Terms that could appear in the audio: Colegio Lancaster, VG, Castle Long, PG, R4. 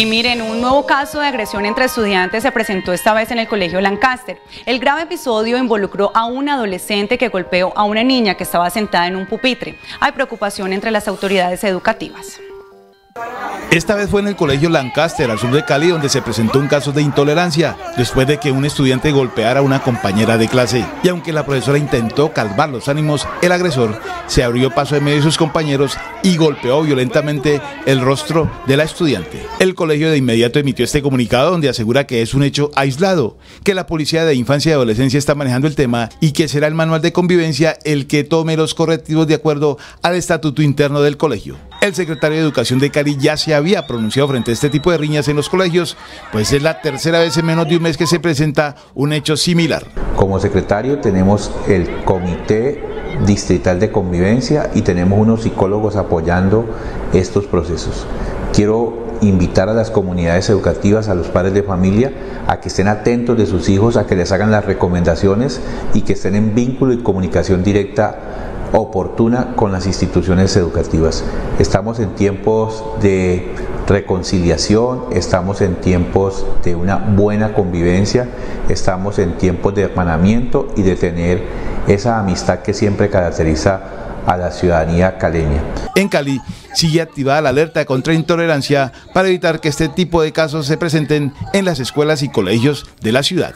Y miren, un nuevo caso de agresión entre estudiantes se presentó esta vez en el Colegio Lancaster. El grave episodio involucró a un adolescente que golpeó a una niña que estaba sentada en un pupitre. Hay preocupación entre las autoridades educativas. Esta vez fue en el Colegio Lancaster, al sur de Cali, donde se presentó un caso de intolerancia, después de que un estudiante golpeara a una compañera de clase. Y aunque la profesora intentó calmar los ánimos, el agresor se abrió paso en medio de sus compañeros y golpeó violentamente el rostro de la estudiante. El colegio de inmediato emitió este comunicado donde asegura que es un hecho aislado, que la Policía de Infancia y Adolescencia está manejando el tema y que será el manual de convivencia el que tome los correctivos de acuerdo al estatuto interno del colegio. El secretario de Educación de Cali ya se había pronunciado frente a este tipo de riñas en los colegios, pues es la tercera vez en menos de un mes que se presenta un hecho similar. Como secretario tenemos el Comité Distrital de Convivencia y tenemos unos psicólogos apoyando estos procesos. Quiero invitar a las comunidades educativas, a los padres de familia, a que estén atentos de sus hijos, a que les hagan las recomendaciones y que estén en vínculo y comunicación directa oportuna con las instituciones educativas. Estamos en tiempos de reconciliación, estamos en tiempos de una buena convivencia, estamos en tiempos de hermanamiento y de tener esa amistad que siempre caracteriza a la ciudadanía caleña. En Cali sigue activada la alerta contra intolerancia para evitar que este tipo de casos se presenten en las escuelas y colegios de la ciudad.